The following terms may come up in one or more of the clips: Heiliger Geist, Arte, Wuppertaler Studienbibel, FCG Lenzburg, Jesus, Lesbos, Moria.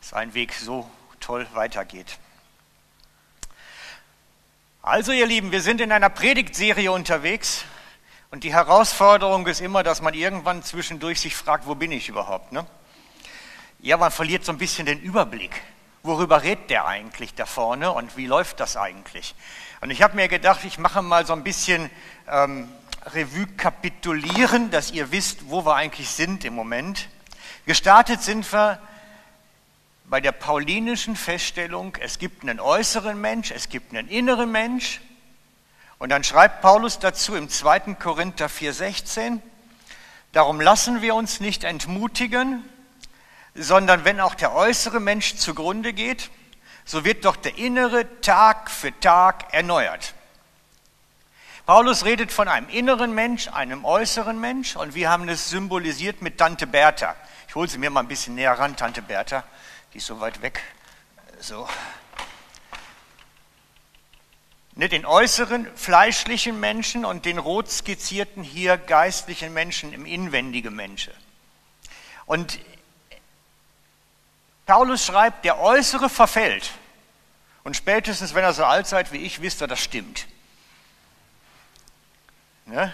dass ein Weg so toll weitergeht. Also ihr Lieben, wir sind in einer Predigtserie unterwegs und die Herausforderung ist immer, dass man irgendwann zwischendurch sich fragt, wo bin ich überhaupt, ne? Ja, man verliert so ein bisschen den Überblick. Worüber redet der eigentlich da vorne und wie läuft das eigentlich? Und ich habe mir gedacht, ich mache mal so ein bisschen Revue kapitulieren, dass ihr wisst, wo wir eigentlich sind im Moment. Gestartet sind wir bei der paulinischen Feststellung, es gibt einen äußeren Mensch, es gibt einen inneren Mensch. Und dann schreibt Paulus dazu im 2. Korinther 4,16, darum lassen wir uns nicht entmutigen, sondern wenn auch der äußere Mensch zugrunde geht, so wird doch der innere Tag für Tag erneuert. Paulus redet von einem inneren Mensch, einem äußeren Mensch und wir haben das symbolisiert mit Tante Bertha. Ich hole sie mir mal ein bisschen näher ran, Tante Bertha, die ist so weit weg. So. Den äußeren fleischlichen Menschen und den rot skizzierten hier geistlichen Menschen im inwendigen Menschen. Und Paulus schreibt, der Äußere verfällt. Und spätestens, wenn ihr so alt seid wie ich, wisst ihr, das stimmt. Ne?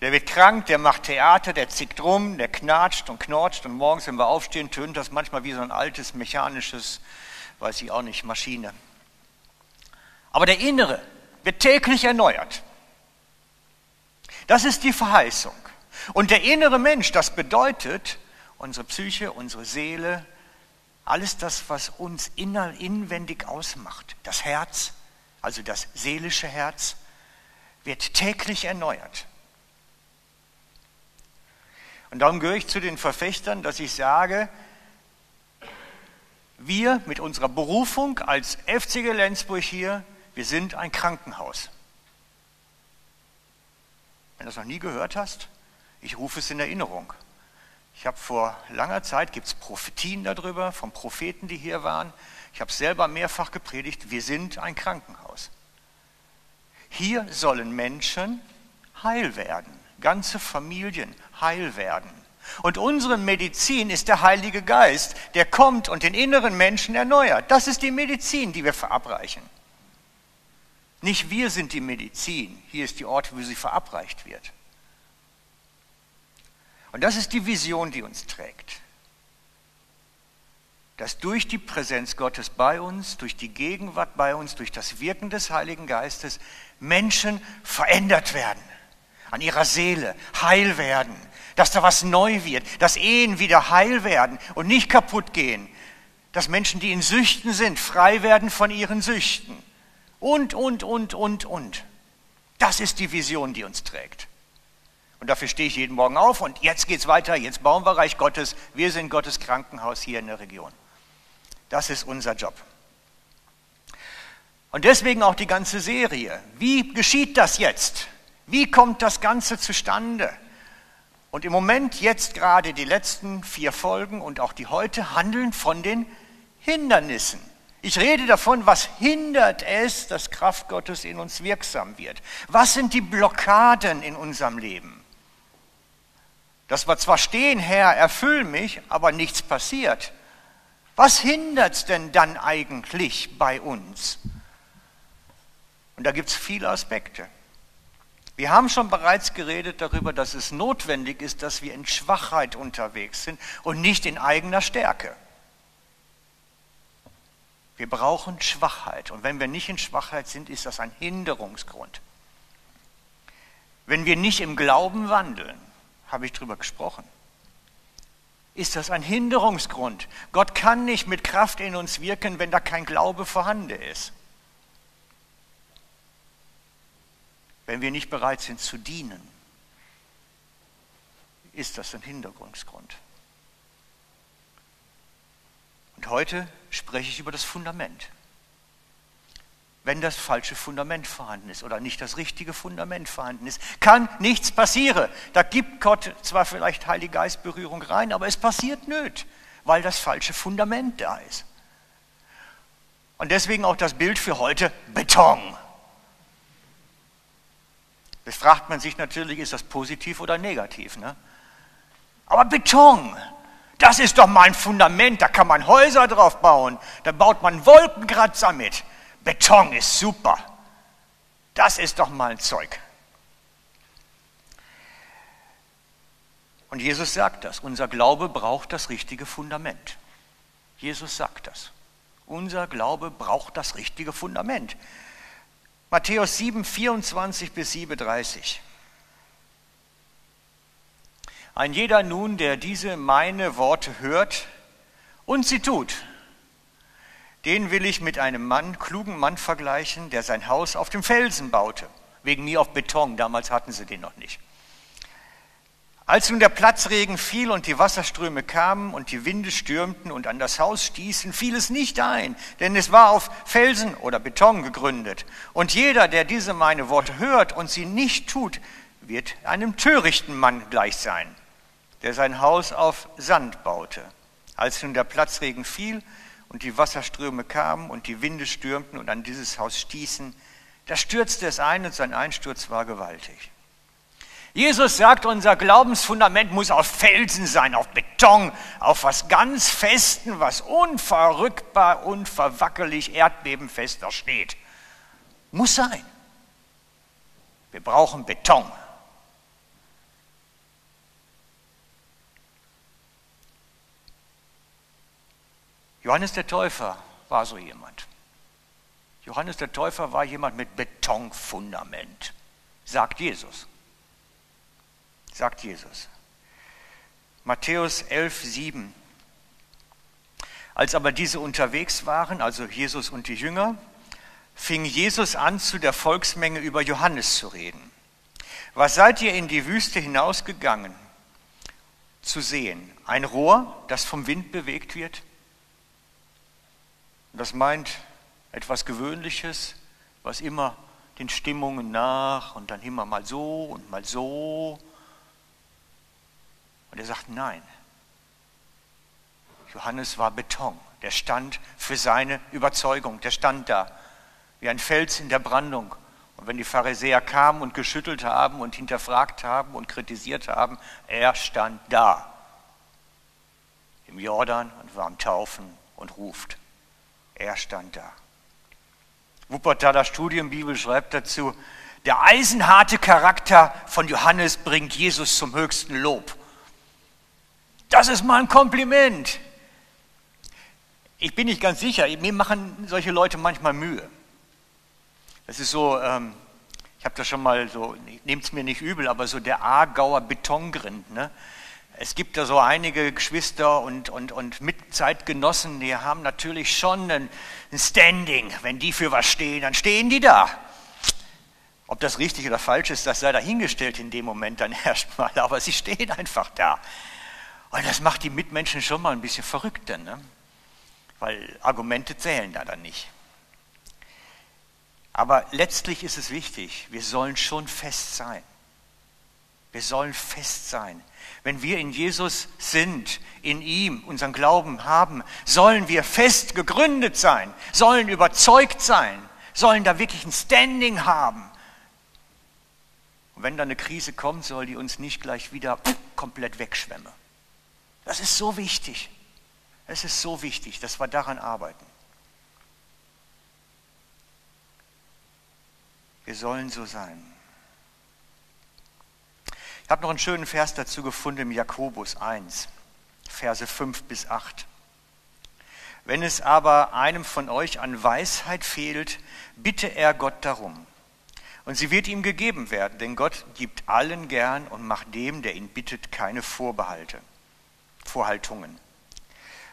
Der wird krank, der macht Theater, der zickt rum, der knatscht und knortscht. Und morgens, wenn wir aufstehen, tönt das manchmal wie so ein altes, mechanisches, weiß ich auch nicht, Maschine. Aber der Innere wird täglich erneuert. Das ist die Verheißung. Und der innere Mensch, das bedeutet, unsere Psyche, unsere Seele, alles das, was uns inwendig ausmacht, das Herz, also das seelische Herz, wird täglich erneuert. Und darum gehöre ich zu den Verfechtern, dass ich sage, wir mit unserer Berufung als FCG Lenzburg hier, wir sind ein Krankenhaus. Wenn du das noch nie gehört hast, ich rufe es in Erinnerung. Ich habe vor langer Zeit, gibt es Prophetien darüber, von Propheten, die hier waren. Ich habe selber mehrfach gepredigt, wir sind ein Krankenhaus. Hier sollen Menschen heil werden, ganze Familien heil werden. Und unsere Medizin ist der Heilige Geist, der kommt und den inneren Menschen erneuert. Das ist die Medizin, die wir verabreichen. Nicht wir sind die Medizin, hier ist die Ort, wo sie verabreicht wird. Und das ist die Vision, die uns trägt. Dass durch die Präsenz Gottes bei uns, durch die Gegenwart bei uns, durch das Wirken des Heiligen Geistes Menschen verändert werden. An ihrer Seele heil werden. Dass da was neu wird. Dass Ehen wieder heil werden und nicht kaputt gehen. Dass Menschen, die in Süchten sind, frei werden von ihren Süchten. Und. Das ist die Vision, die uns trägt. Und dafür stehe ich jeden Morgen auf und jetzt geht es weiter, jetzt bauen wir Reich Gottes. Wir sind Gottes Krankenhaus hier in der Region. Das ist unser Job. Und deswegen auch die ganze Serie. Wie geschieht das jetzt? Wie kommt das Ganze zustande? Und im Moment jetzt gerade die letzten 4 Folgen und auch die heute handeln von den Hindernissen. Ich rede davon, was hindert es, dass Kraft Gottes in uns wirksam wird. Was sind die Blockaden in unserem Leben? Dass wir zwar stehen, Herr, erfüll mich, aber nichts passiert. Was hindert's denn dann eigentlich bei uns? Und da gibt es viele Aspekte. Wir haben schon bereits geredet darüber, dass es notwendig ist, dass wir in Schwachheit unterwegs sind und nicht in eigener Stärke. Wir brauchen Schwachheit. Und wenn wir nicht in Schwachheit sind, ist das ein Hinderungsgrund. Wenn wir nicht im Glauben wandeln, habe ich drüber gesprochen. Ist das ein Hinderungsgrund? Gott kann nicht mit Kraft in uns wirken, wenn da kein Glaube vorhanden ist. Wenn wir nicht bereit sind zu dienen, ist das ein Hinderungsgrund. Und heute spreche ich über das Fundament. Wenn das falsche Fundament vorhanden ist oder nicht das richtige Fundament vorhanden ist, kann nichts passieren. Da gibt Gott zwar vielleicht Heilige Geistberührung rein, aber es passiert nicht, weil das falsche Fundament da ist. Und deswegen auch das Bild für heute, Beton. Das fragt man sich natürlich, ist das positiv oder negativ, ne? Aber Beton, Das ist doch mal ein Fundament, da kann man Häuser drauf bauen, da baut man Wolkenkratzer mit. Beton ist super. Das ist doch mal ein Zeug. Und Jesus sagt das, unser Glaube braucht das richtige Fundament. Jesus sagt das. Unser Glaube braucht das richtige Fundament. Matthäus 7, 24 bis 37. Ein jeder nun, der diese meine Worte hört und sie tut, den will ich mit einem Mann, klugen Mann vergleichen, der sein Haus auf dem Felsen baute. Wegen mir auf Beton, damals hatten sie den noch nicht. Als nun der Platzregen fiel und die Wasserströme kamen und die Winde stürmten und an das Haus stießen, fiel es nicht ein, denn es war auf Felsen oder Beton gegründet. Und jeder, der diese meine Worte hört und sie nicht tut, wird einem törichten Mann gleich sein, der sein Haus auf Sand baute. Als nun der Platzregen fiel und die Wasserströme kamen und die Winde stürmten und an dieses Haus stießen, da stürzte es ein und sein Einsturz war gewaltig. Jesus sagt, unser Glaubensfundament muss auf Felsen sein, auf Beton, auf was ganz Festen, was unverrückbar, unverwackelig, erdbebenfester steht. Muss sein. Wir brauchen Beton. Johannes der Täufer war so jemand. Johannes der Täufer war jemand mit Betonfundament, sagt Jesus. Sagt Jesus. Matthäus 11, 7. Als aber diese unterwegs waren, also Jesus und die Jünger, fing Jesus an, zu der Volksmenge über Johannes zu reden. Was seid ihr in die Wüste hinausgegangen zu sehen? Ein Rohr, das vom Wind bewegt wird? Das meint etwas Gewöhnliches, was immer den Stimmungen nach und dann immer mal so und mal so. Und er sagt, nein, Johannes war Beton, der stand für seine Überzeugung, der stand da wie ein Fels in der Brandung. Und wenn die Pharisäer kamen und geschüttelt haben und hinterfragt haben und kritisiert haben, er stand da im Jordan und war am Taufen und ruft. Er stand da. Wuppertaler Studienbibel schreibt dazu, der eisenharte Charakter von Johannes bringt Jesus zum höchsten Lob. Das ist mal ein Kompliment. Ich bin nicht ganz sicher, mir machen solche Leute manchmal Mühe. Das ist so, ich habe das schon mal so, nehmt es mir nicht übel, aber so der Aargauer Betongrind. Ne? Es gibt da so einige Geschwister und Mitzeitgenossen, die haben natürlich schon ein Standing. Wenn die für was stehen, dann stehen die da. Ob das richtig oder falsch ist, das sei dahingestellt in dem Moment dann erstmal, aber sie stehen einfach da. Und das macht die Mitmenschen schon mal ein bisschen verrückter, ne? Weil Argumente zählen da dann nicht. Aber letztlich ist es wichtig, wir sollen schon fest sein. Wir sollen fest sein. Wenn wir in Jesus sind, in ihm unseren Glauben haben, sollen wir fest gegründet sein, sollen überzeugt sein, sollen da wirklich ein Standing haben. Und wenn da eine Krise kommt, soll die uns nicht gleich wieder komplett wegschwemmen. Das ist so wichtig. Es ist so wichtig, dass wir daran arbeiten. Wir sollen so sein. Ich habe noch einen schönen Vers dazu gefunden im Jakobus 1, Verse 5 bis 8. Wenn es aber einem von euch an Weisheit fehlt, bitte er Gott darum. Und sie wird ihm gegeben werden, denn Gott gibt allen gern und macht dem, der ihn bittet, keine Vorbehalte.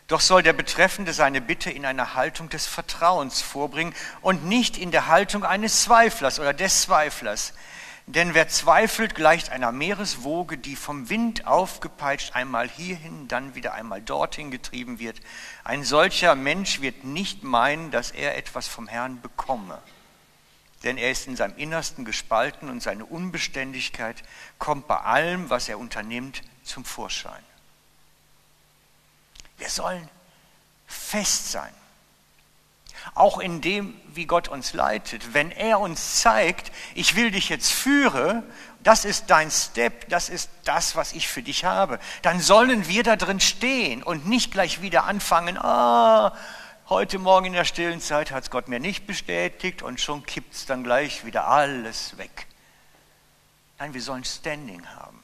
Doch soll der Betreffende seine Bitte in einer Haltung des Vertrauens vorbringen und nicht in der Haltung eines Zweiflers oder des Zweiflers. Denn wer zweifelt, gleicht einer Meereswoge, die vom Wind aufgepeitscht einmal hierhin, dann wieder einmal dorthin getrieben wird. Ein solcher Mensch wird nicht meinen, dass er etwas vom Herrn bekomme. Denn er ist in seinem Innersten gespalten und seine Unbeständigkeit kommt bei allem, was er unternimmt, zum Vorschein. Wir sollen fest sein. auch in dem, wie Gott uns leitet. Wenn er uns zeigt, ich will dich jetzt führen, das ist dein Step, das ist das, was ich für dich habe, dann sollen wir da drin stehen und nicht gleich wieder anfangen, heute Morgen in der stillen Zeit hat es Gott mir nicht bestätigt und schon kippt es dann gleich wieder alles weg. Nein, wir sollen Standing haben.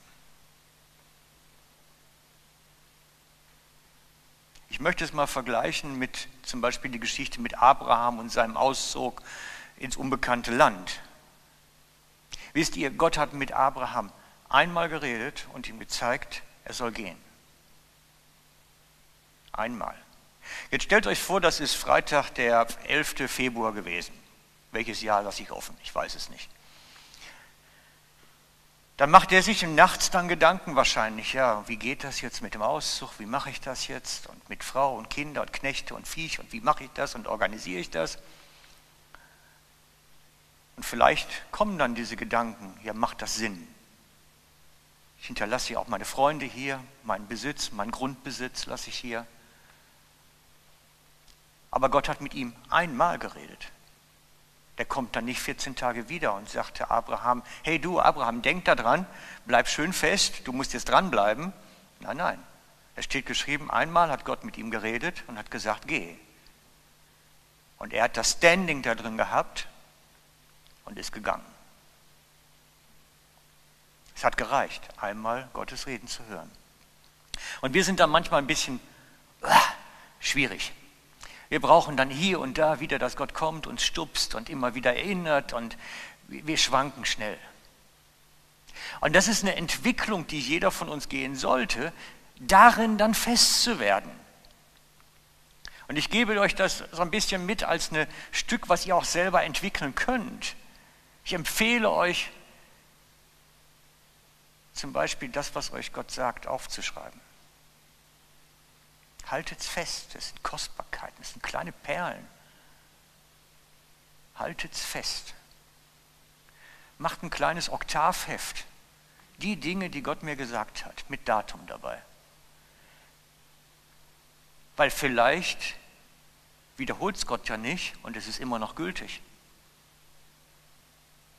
Ich möchte es mal vergleichen mit zum Beispiel die Geschichte mit Abraham und seinem Auszug ins unbekannte Land. Wisst ihr, Gott hat mit Abraham einmal geredet und ihm gezeigt, er soll gehen. Einmal. Jetzt stellt euch vor, das ist Freitag, der 11. Februar gewesen. Welches Jahr lasse ich offen? Ich weiß es nicht. Dann macht er sich nachts dann Gedanken wahrscheinlich, ja, wie geht das jetzt mit dem Auszug, wie mache ich das jetzt und mit Frau und Kinder und Knechte und Viech und wie mache ich das und organisiere ich das? Und vielleicht kommen dann diese Gedanken, ja, macht das Sinn? Ich hinterlasse ja auch meine Freunde hier, meinen Besitz, meinen Grundbesitz lasse ich hier. Aber Gott hat mit ihm einmal geredet. Der kommt dann nicht 14 Tage wieder und sagte Abraham, hey du Abraham, denk da dran, bleib schön fest, du musst jetzt dranbleiben. Nein, nein, es steht geschrieben, einmal hat Gott mit ihm geredet und hat gesagt, geh. Und er hat das Standing da drin gehabt und ist gegangen. Es hat gereicht, einmal Gottes Reden zu hören. Und wir sind da manchmal ein bisschen schwierig. Wir brauchen dann hier und da wieder, dass Gott kommt, uns stupst und immer wieder erinnert und wir schwanken schnell. Und das ist eine Entwicklung, die jeder von uns gehen sollte, darin dann festzuwerden. Und ich gebe euch das so ein bisschen mit als ein Stück, was ihr auch selber entwickeln könnt. Ich empfehle euch, zum Beispiel das, was euch Gott sagt, aufzuschreiben. Haltet es fest, das sind Kostbarkeiten, das sind kleine Perlen. Haltet es fest. Macht ein kleines Oktavheft. Die Dinge, die Gott mir gesagt hat, mit Datum dabei. Weil vielleicht wiederholt es Gott ja nicht und es ist immer noch gültig.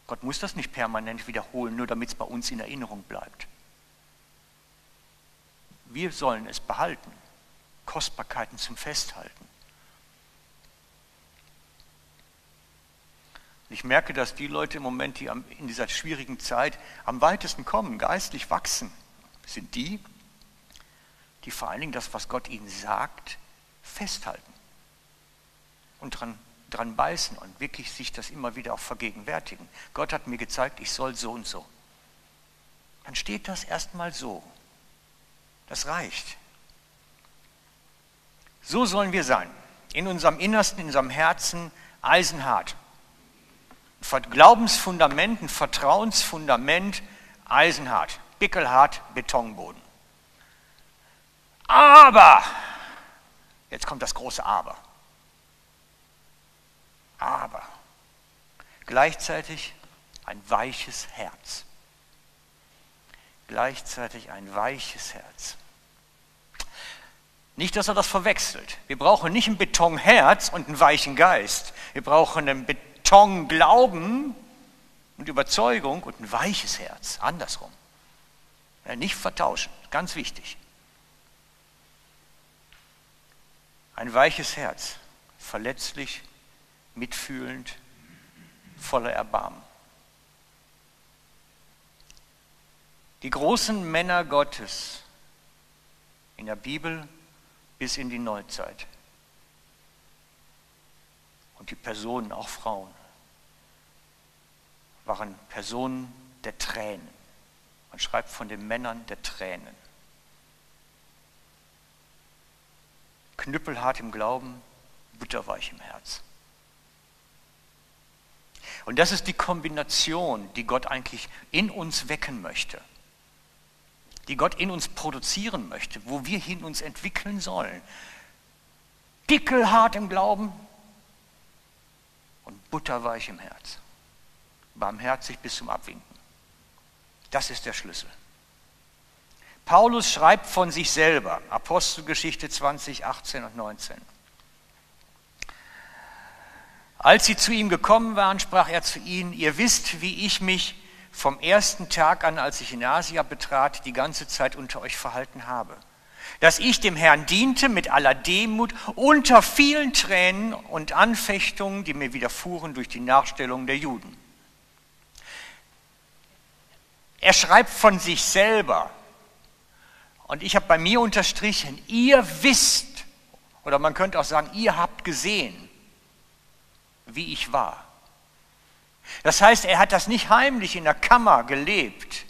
Gott muss das nicht permanent wiederholen, nur damit es bei uns in Erinnerung bleibt. Wir sollen es behalten. Kostbarkeiten zum Festhalten. Ich merke, dass die Leute im Moment, die in dieser schwierigen Zeit am weitesten kommen, geistlich wachsen, sind die, die vor allen Dingen das, was Gott ihnen sagt, festhalten und dran beißen und wirklich sich das immer wieder auch vergegenwärtigen. Gott hat mir gezeigt, ich soll so und so. Dann steht das erstmal so. Das reicht. So sollen wir sein, in unserem Innersten, in unserem Herzen, eisenhart. Glaubensfundament, ein Vertrauensfundament, eisenhart, pickelhart, Betonboden. Aber, jetzt kommt das große Aber. Aber, gleichzeitig ein weiches Herz. Gleichzeitig ein weiches Herz. Nicht, dass er das verwechselt. Wir brauchen nicht ein Betonherz und einen weichen Geist. Wir brauchen einen Betonglauben und Überzeugung und ein weiches Herz. Andersrum. Ja, nicht vertauschen. Ganz wichtig. Ein weiches Herz. Verletzlich, mitfühlend, voller Erbarmen. Die großen Männer Gottes in der Bibel bis in die Neuzeit. Und die Personen, auch Frauen, waren Personen der Tränen. Man schreibt von den Männern der Tränen. Knüppelhart im Glauben, butterweich im Herz. Und das ist die Kombination, die Gott eigentlich in uns wecken möchte, die Gott in uns produzieren möchte, wo wir hin uns entwickeln sollen. Pickelhart im Glauben und butterweich im Herz. Barmherzig bis zum Abwinken. Das ist der Schlüssel. Paulus schreibt von sich selber, Apostelgeschichte 20, 18 und 19. Als sie zu ihm gekommen waren, sprach er zu ihnen, ihr wisst, wie ich mich vom ersten Tag an, als ich in Asia betrat, die ganze Zeit unter euch verhalten habe. Dass ich dem Herrn diente mit aller Demut, unter vielen Tränen und Anfechtungen, die mir widerfuhren durch die Nachstellung der Juden. Er schreibt von sich selber, und ich habe bei mir unterstrichen, ihr wisst, oder man könnte auch sagen, ihr habt gesehen, wie ich war. Das heißt, er hat das nicht heimlich in der Kammer gelebt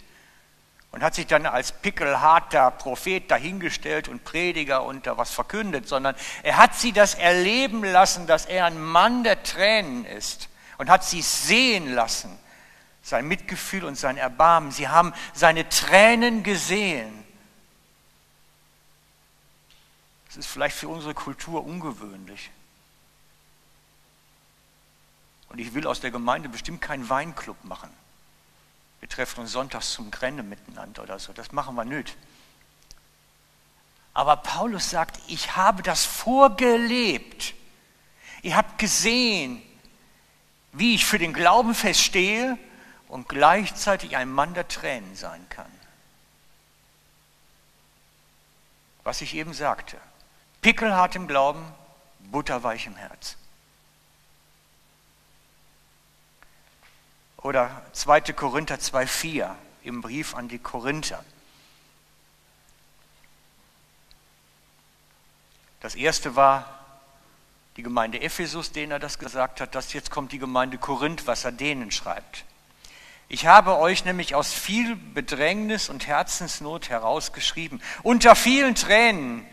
und hat sich dann als pickelharter Prophet dahingestellt und Prediger und da was verkündet, sondern er hat sie das erleben lassen, dass er ein Mann der Tränen ist und hat sie sehen lassen, sein Mitgefühl und sein Erbarmen. Sie haben seine Tränen gesehen. Das ist vielleicht für unsere Kultur ungewöhnlich. Und ich will aus der Gemeinde bestimmt keinen Weinclub machen. Wir treffen uns sonntags zum Grenzen miteinander oder so. Das machen wir nicht. Aber Paulus sagt, ich habe das vorgelebt. Ihr habt gesehen, wie ich für den Glauben feststehe und gleichzeitig ein Mann der Tränen sein kann. Was ich eben sagte, pickelhart im Glauben, butterweich im Herz. Oder 2. Korinther 2,4 im Brief an die Korinther. Das erste war die Gemeinde Ephesus, denen er das gesagt hat. Das jetzt kommt die Gemeinde Korinth, was er denen schreibt. Ich habe euch nämlich aus viel Bedrängnis und Herzensnot herausgeschrieben, unter vielen Tränen,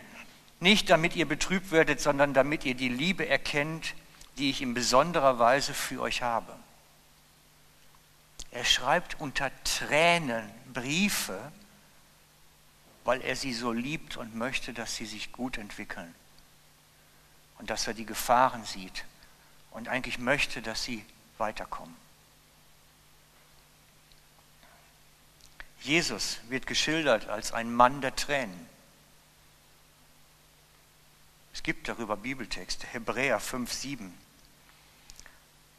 nicht damit ihr betrübt werdet, sondern damit ihr die Liebe erkennt, die ich in besonderer Weise für euch habe. Er schreibt unter Tränen Briefe, weil er sie so liebt und möchte, dass sie sich gut entwickeln. Und dass er die Gefahren sieht und eigentlich möchte, dass sie weiterkommen. Jesus wird geschildert als ein Mann der Tränen. Es gibt darüber Bibeltexte, Hebräer 5,7.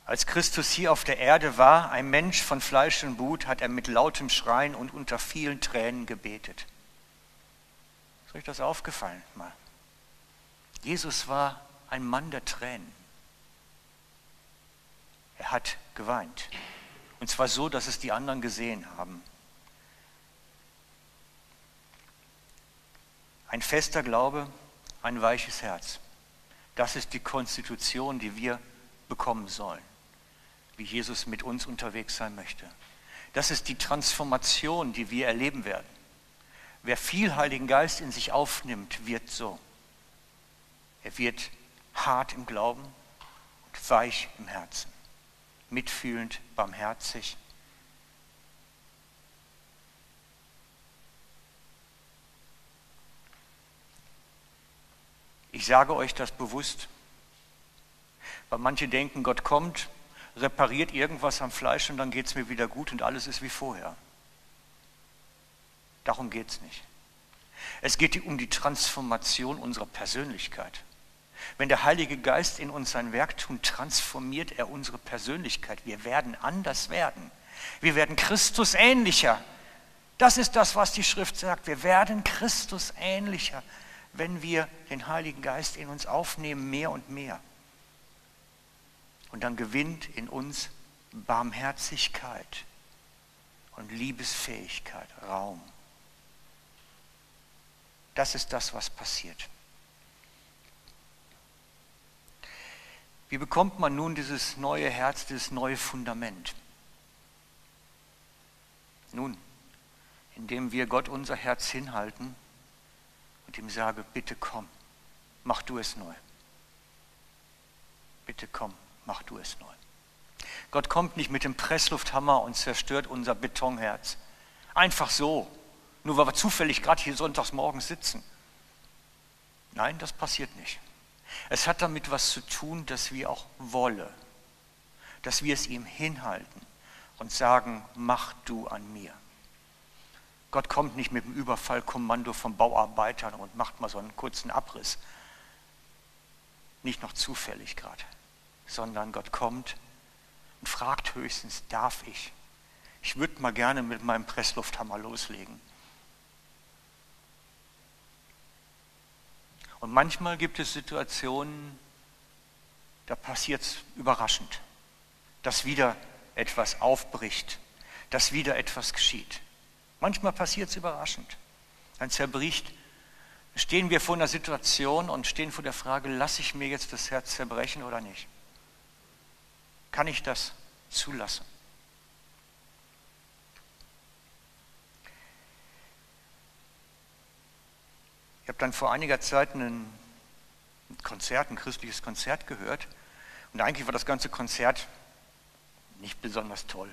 Als Christus hier auf der Erde war, ein Mensch von Fleisch und Blut, hat er mit lautem Schreien und unter vielen Tränen gebetet. Ist euch das aufgefallen mal? Jesus war ein Mann der Tränen. Er hat geweint. Und zwar so, dass es die anderen gesehen haben. Ein fester Glaube, ein weiches Herz. Das ist die Konstitution, die wir bekommen sollen, wie Jesus mit uns unterwegs sein möchte. Das ist die Transformation, die wir erleben werden. Wer viel Heiligen Geist in sich aufnimmt, wird so. Er wird hart im Glauben und weich im Herzen, mitfühlend, barmherzig. Ich sage euch das bewusst, weil manche denken, Gott kommt, repariert irgendwas am Fleisch und dann geht es mir wieder gut und alles ist wie vorher. Darum geht es nicht. Es geht um die Transformation unserer Persönlichkeit. Wenn der Heilige Geist in uns sein Werk tut, transformiert er unsere Persönlichkeit. Wir werden anders werden. Wir werden Christus ähnlicher. Das ist das, was die Schrift sagt. Wir werden Christus ähnlicher, wenn wir den Heiligen Geist in uns aufnehmen, mehr und mehr. Und dann gewinnt in uns Barmherzigkeit und Liebesfähigkeit Raum. Das ist das, was passiert. Wie bekommt man nun dieses neue Herz, dieses neue Fundament? Nun, indem wir Gott unser Herz hinhalten und ihm sagen, bitte komm, mach du es neu. Bitte komm, mach du es neu. Gott kommt nicht mit dem Presslufthammer und zerstört unser Betonherz. Einfach so, nur weil wir zufällig gerade hier sonntags morgens sitzen. Nein, das passiert nicht. Es hat damit was zu tun, dass wir auch wollen, dass wir es ihm hinhalten und sagen, mach du an mir. Gott kommt nicht mit dem Überfallkommando von Bauarbeitern und macht mal so einen kurzen Abriss. Nicht noch zufällig gerade. sondern Gott kommt und fragt höchstens, darf ich? Ich würde mal gerne mit meinem Presslufthammer loslegen. Und manchmal gibt es Situationen, da passiert es überraschend, dass wieder etwas aufbricht, dass wieder etwas geschieht. Manchmal passiert es überraschend. Dann zerbricht, stehen wir vor einer Situation und stehen vor der Frage, lasse ich mir jetzt das Herz zerbrechen oder nicht? Kann ich das zulassen? Ich habe dann vor einiger Zeit ein christliches Konzert gehört und eigentlich war das ganze Konzert nicht besonders toll.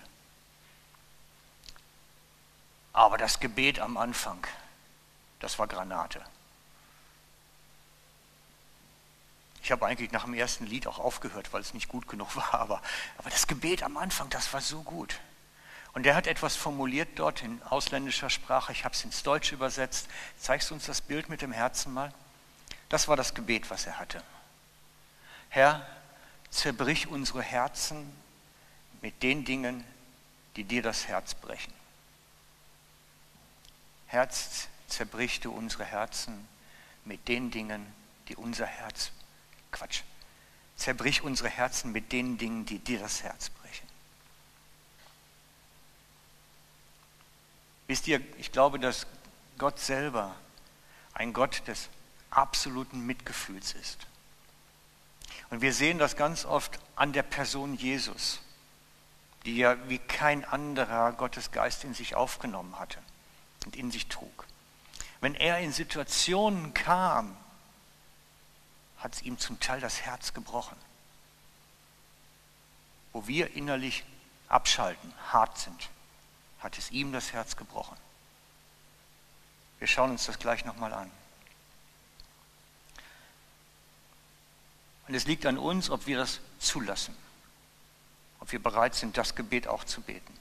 Aber das Gebet am Anfang, das war Granate. Ich habe eigentlich nach dem ersten Lied auch aufgehört, weil es nicht gut genug war, aber das Gebet am Anfang, das war so gut. Und er hat etwas formuliert dort in ausländischer Sprache, ich habe es ins Deutsche übersetzt. Zeigst du uns das Bild mit dem Herzen mal? Das war das Gebet, was er hatte. Herr, zerbrich unsere Herzen mit den Dingen, die dir das Herz brechen. Herz, zerbrich du unsere Herzen mit den Dingen, die unser Herz, Quatsch, zerbrich unsere Herzen mit den Dingen, die dir das Herz brechen. Wisst ihr, ich glaube, dass Gott selber ein Gott des absoluten Mitgefühls ist. Und wir sehen das ganz oft an der Person Jesus, die ja wie kein anderer Gottes Geist in sich aufgenommen hatte und in sich trug. Wenn er in Situationen kam, hat es ihm zum Teil das Herz gebrochen, wo wir innerlich abschalten, hart sind. Hat es ihm das Herz gebrochen. Wir schauen uns das gleich nochmal an. Und es liegt an uns, ob wir das zulassen, ob wir bereit sind, das Gebet auch zu beten.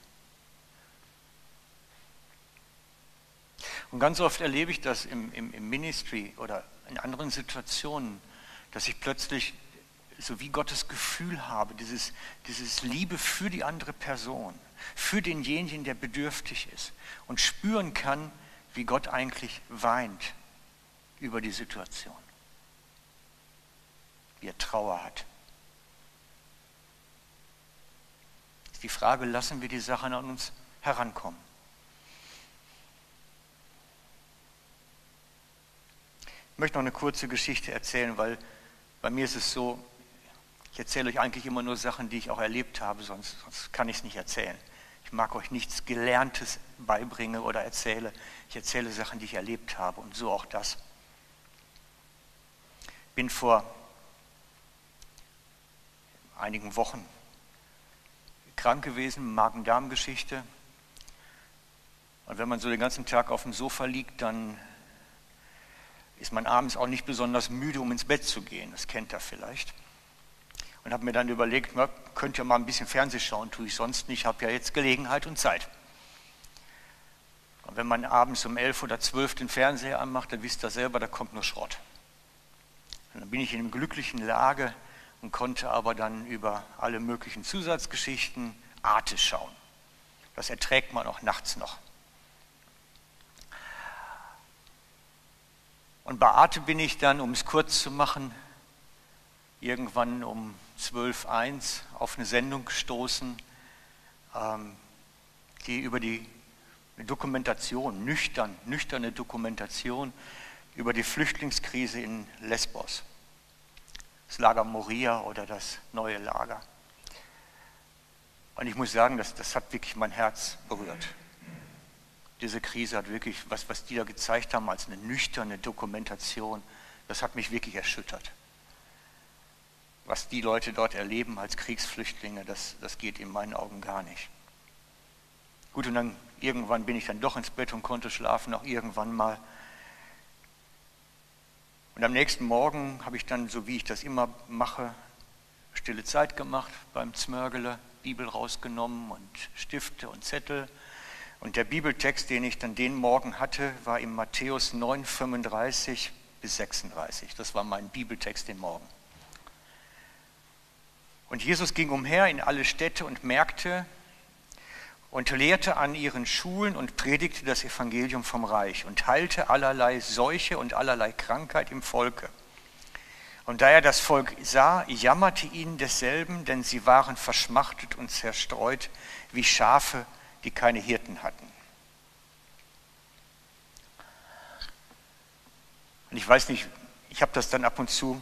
Und ganz oft erlebe ich das im Ministry oder in anderen Situationen, dass ich plötzlich so wie Gottes Gefühl habe, dieses Liebe für die andere Person, für denjenigen, der bedürftig ist und spüren kann, wie Gott eigentlich weint über die Situation, wie er Trauer hat. Die Frage, lassen wir die Sache an uns herankommen? Ich möchte noch eine kurze Geschichte erzählen, weil bei mir ist es so, ich erzähle euch eigentlich immer nur Sachen, die ich auch erlebt habe, sonst kann ich es nicht erzählen. Ich mag euch nichts Gelerntes beibringen oder erzähle. Ich erzähle Sachen, die ich erlebt habe und so auch das. Ich bin vor einigen Wochen krank gewesen, Magen-Darm-Geschichte. Und wenn man so den ganzen Tag auf dem Sofa liegt, dann ist man abends auch nicht besonders müde, um ins Bett zu gehen. Das kennt ihr vielleicht. Und habe mir dann überlegt, man könnte ja mal ein bisschen Fernsehen schauen, tue ich sonst nicht, habe ja jetzt Gelegenheit und Zeit. Und wenn man abends um 11 oder 12 den Fernseher anmacht, dann wisst ihr selber, da kommt nur Schrott. Und dann bin ich in einer glücklichen Lage und konnte aber dann über alle möglichen Zusatzgeschichten Arte schauen. Das erträgt man auch nachts noch. Und bei Arte bin ich dann, um es kurz zu machen, irgendwann um 12:01 auf eine Sendung gestoßen, die über die Dokumentation, nüchterne Dokumentation über die Flüchtlingskrise in Lesbos. Das Lager Moria oder das neue Lager. Und ich muss sagen, das hat wirklich mein Herz berührt. Diese Krise hat wirklich, was die da gezeigt haben als eine nüchterne Dokumentation, das hat mich wirklich erschüttert. Was die Leute dort erleben als Kriegsflüchtlinge, das geht in meinen Augen gar nicht. Gut, und dann irgendwann bin ich dann doch ins Bett und konnte schlafen, auch irgendwann mal. Und am nächsten Morgen habe ich dann, so wie ich das immer mache, stille Zeit gemacht beim Zmörgele, Bibel rausgenommen und Stifte und Zettel. Und der Bibeltext, den ich dann den Morgen hatte, war in Matthäus 9, 35 bis 36. Das war mein Bibeltext den Morgen. Und Jesus ging umher in alle Städte und Märkte und lehrte an ihren Schulen und predigte das Evangelium vom Reich und heilte allerlei Seuche und allerlei Krankheit im Volke. Und da er das Volk sah, jammerte ihn desselben, denn sie waren verschmachtet und zerstreut wie Schafe, die keine Hirten hatten. Und ich weiß nicht, ich habe das dann ab und zu,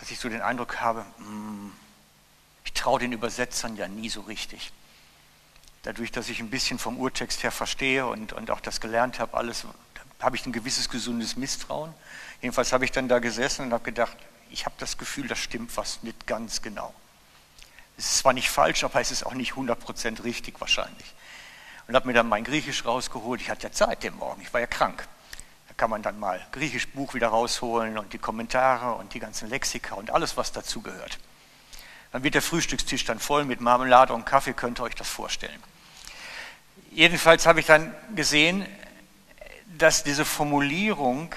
dass ich so den Eindruck habe, ich traue den Übersetzern ja nie so richtig. Dadurch, dass ich ein bisschen vom Urtext her verstehe und auch das gelernt habe, alles, habe ich ein gewisses gesundes Misstrauen. Jedenfalls habe ich dann da gesessen und habe gedacht, ich habe das Gefühl, da stimmt was nicht ganz genau. Es ist zwar nicht falsch, aber es ist auch nicht 100% richtig wahrscheinlich. Und habe mir dann mein Griechisch rausgeholt. Ich hatte ja Zeit den Morgen, ich war ja krank. Kann man dann mal Griechisch Buch wieder rausholen und die Kommentare und die ganzen Lexika und alles, was dazugehört. Dann wird der Frühstückstisch dann voll mit Marmelade und Kaffee, könnt ihr euch das vorstellen. Jedenfalls habe ich dann gesehen, dass diese Formulierung,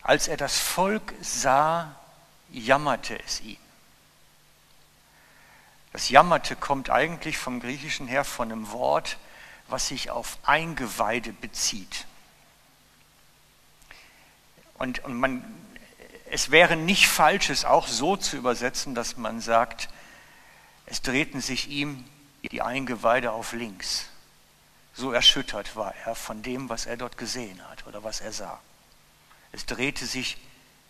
als er das Volk sah, jammerte es ihn. Das Jammerte kommt eigentlich vom Griechischen her von einem Wort, was sich auf Eingeweide bezieht. Und es wäre nicht falsch, es auch so zu übersetzen, dass man sagt, es drehten sich ihm die Eingeweide auf links. So erschüttert war er von dem, was er dort gesehen hat oder was er sah. Es drehte sich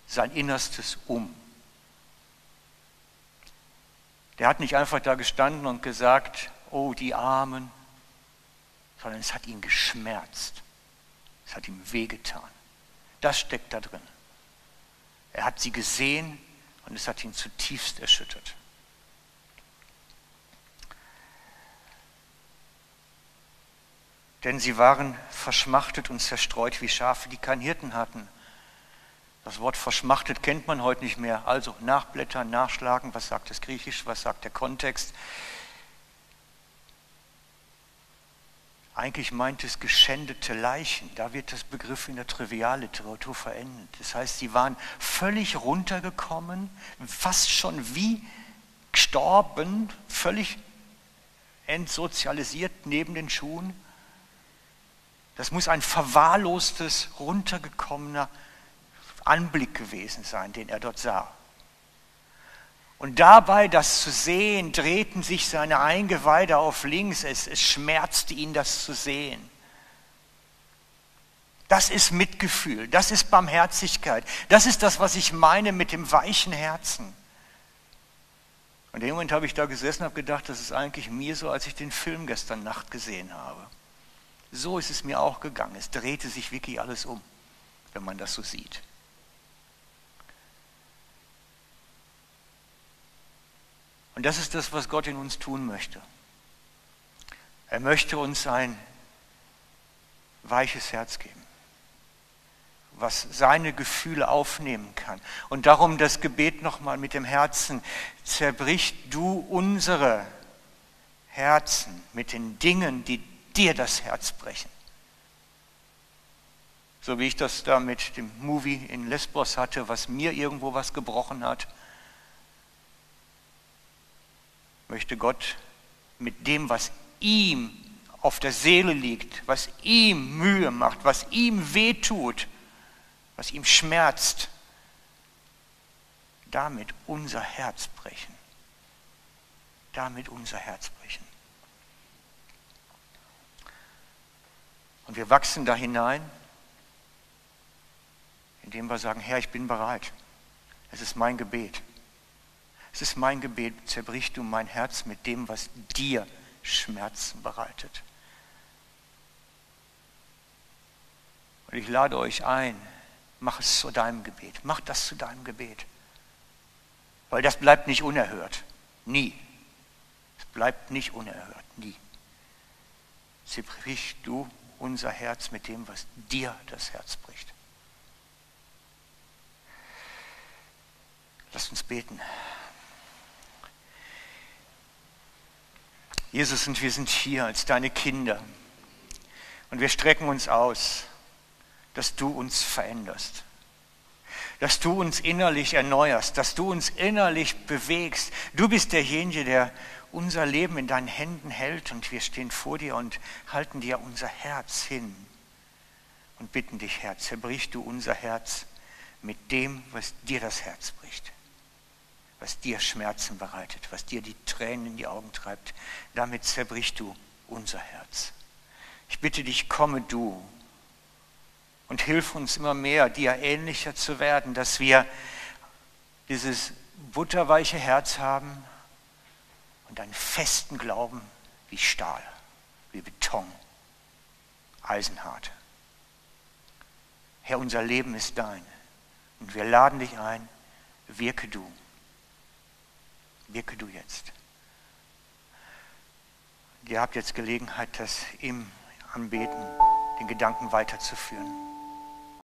sein Innerstes um. Der hat nicht einfach da gestanden und gesagt, oh, die Armen, sondern es hat ihn geschmerzt. Es hat ihm wehgetan. Das steckt da drin. Er hat sie gesehen und es hat ihn zutiefst erschüttert. Denn sie waren verschmachtet und zerstreut wie Schafe, die keinen Hirten hatten. Das Wort verschmachtet kennt man heute nicht mehr. Also nachblättern, nachschlagen, was sagt das Griechisch, was sagt der Kontext. Eigentlich meint es geschändete Leichen. Da wird das Begriff in der Trivialliteratur verändert. Das heißt, sie waren völlig runtergekommen, fast schon wie gestorben, völlig entsozialisiert neben den Schuhen. Das muss ein verwahrlostes, runtergekommener Anblick gewesen sein, den er dort sah. Und dabei, das zu sehen, drehten sich seine Eingeweide auf links. Es schmerzte ihn, das zu sehen. Das ist Mitgefühl, das ist Barmherzigkeit. Das ist das, was ich meine mit dem weichen Herzen. Und in dem Moment habe ich da gesessen und habe gedacht, das ist eigentlich mir so, als ich den Film gestern Nacht gesehen habe. So ist es mir auch gegangen. Es drehte sich wirklich alles um, wenn man das so sieht. Und das ist das, was Gott in uns tun möchte. Er möchte uns ein weiches Herz geben, was seine Gefühle aufnehmen kann. Und darum das Gebet nochmal mit dem Herzen: Zerbrich du unsere Herzen mit den Dingen, die dir das Herz brechen. So wie ich das da mit dem Movie in Lesbos hatte, was mir irgendwo was gebrochen hat, möchte Gott mit dem, was ihm auf der Seele liegt, was ihm Mühe macht, was ihm wehtut, was ihm schmerzt, damit unser Herz brechen. Damit unser Herz brechen. Und wir wachsen da hinein, indem wir sagen, Herr, ich bin bereit. Es ist mein Gebet. Es ist mein Gebet, zerbrich du mein Herz mit dem, was dir Schmerzen bereitet. Und ich lade euch ein, mach es zu deinem Gebet. Mach das zu deinem Gebet. Weil das bleibt nicht unerhört. Nie. Es bleibt nicht unerhört. Nie. Zerbrich du unser Herz mit dem, was dir das Herz bricht. Lasst uns beten. Jesus, und wir sind hier als deine Kinder und wir strecken uns aus, dass du uns veränderst. dass du uns innerlich erneuerst, dass du uns innerlich bewegst. Du bist derjenige, der unser Leben in deinen Händen hält, und wir stehen vor dir und halten dir unser Herz hin und bitten dich, Herr, zerbrich du unser Herz mit dem, was dir das Herz bricht, was dir Schmerzen bereitet, was dir die Tränen in die Augen treibt. Damit zerbrich du unser Herz. Ich bitte dich, komme du und hilf uns immer mehr, dir ähnlicher zu werden, dass wir dieses butterweiche Herz haben und einen festen Glauben wie Stahl, wie Beton, eisenhart. Herr, unser Leben ist dein und wir laden dich ein, wirke du. Wirke du jetzt. Ihr habt jetzt Gelegenheit, das im Anbeten, den Gedanken weiterzuführen.